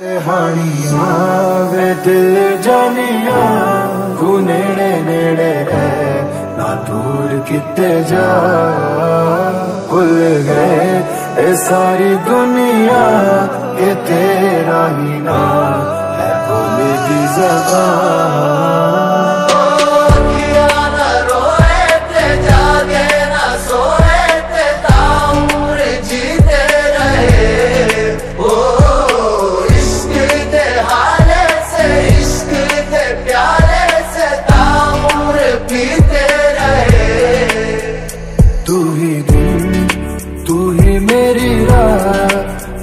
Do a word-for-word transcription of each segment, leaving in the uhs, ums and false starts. वे दिल जानिया तू नेड़े नेड़े है ना दूर कितने जा खुल गए ए सारी दुनिया ये तेरा ही नाम है बोले दी ज़बान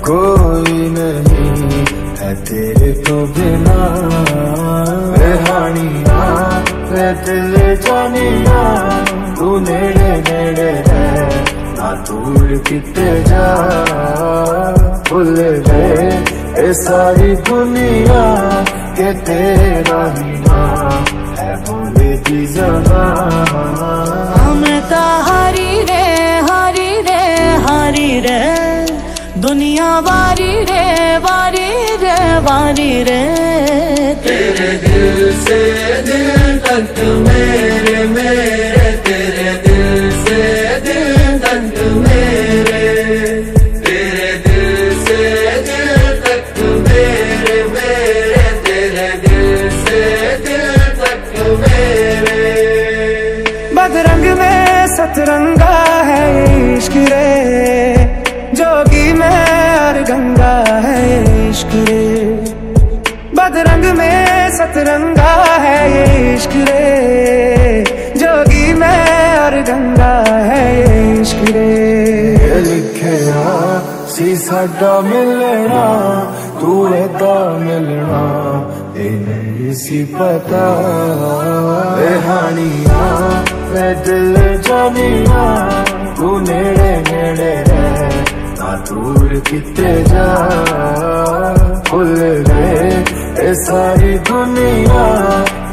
कोई नहीं है तेरे तो बिना रेहानिया वे दिल जानिया तू नेड़े नेड़े है ना दूर कितने जा भूल गए ए सारी दुनिया के तेरा ही नाम है बोले दी ज़बान दुनिया वारी रे वारी रे वारी रे तेरे दिल से दिल तक मेरे मेरे तेरे दिल से दिल तक मेरे तेरे दिल से दिल तक मेरे मेरे तेरे दिल से दिल तक मेरे बदरंग में सतरंगा है इश्क रे जोगी में अर गंगा है इश्क रे बदरंग में सतरंगा है इश्क रे जोगी में अर गंगा है इश्क रे लिखया सी साडा मिलना तू ऐदा मिलना ए नहीं सी पता कहानिया वे दिल जानिया तू नेड़े नेड़े दूर कितने जा भूल गए ए सारी दुनिया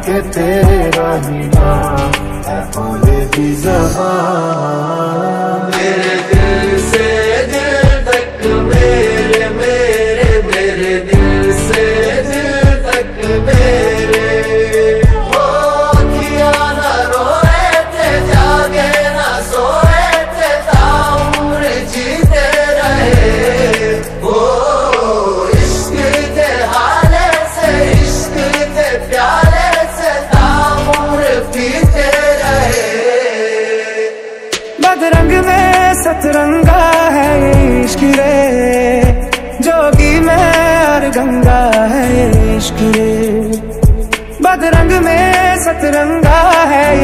के तेरा ही नाम है बोले दी ज़बान मेरे दिल से दिल तक मेरे मेरे मेरे दिल से दिल तक मेरे ओ किया ना रोए थे जागे ना सोए थे ताऊर जीते बदरंग में सतरंगा है इश्क रे जोगी में अर गंगा है इश्क रे बदरंग में सतरंगा है